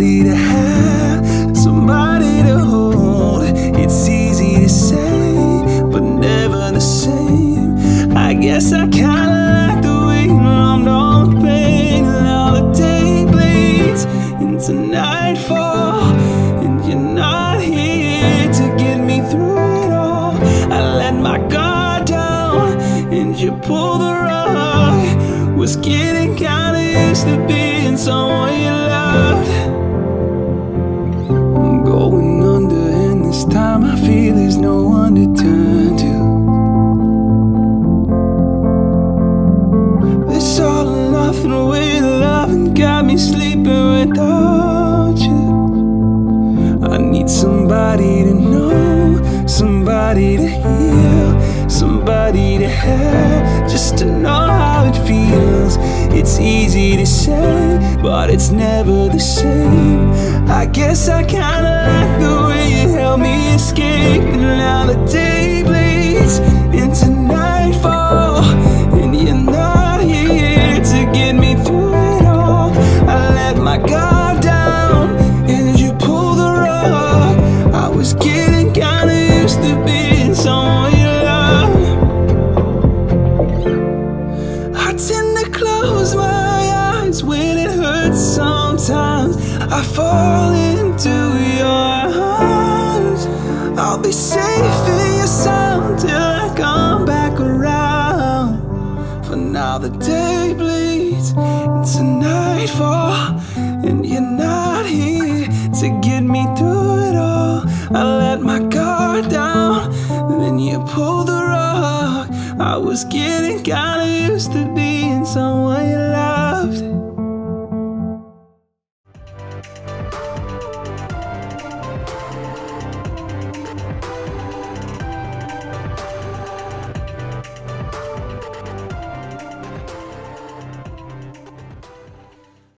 somebody to have, somebody to hold. It's easy to say, but never the same. I guess I kinda like the way numbed all the pain. And now the day bleeds into nightfall, and you're not here to get me through it all. I let my guard down, and you pull the rug. Was getting kinda used to being someone you loved. I'm going under, and this time I feel there's no one to turn to. This all or nothing with love and got me sleeping without you. I need somebody to know, somebody to heal, somebody to have, just to know how it feels. It's easy to say, but it's never the same. I guess I kinda like the way you helped me escape. And now the day bleeds into nightfall, and you're not here to get me through it all. I let my guard down, and you pull the rug. I was getting kinda used to being someone you love. I tend to close my eyes when it hurts sometimes. I fall into your arms. I'll be safe in your sound till I come back around. For now the day bleeds into nightfall, and you're not here to get me through it all. I let my guard down, and then you pull the rug. I was getting kinda used to being someone you loved.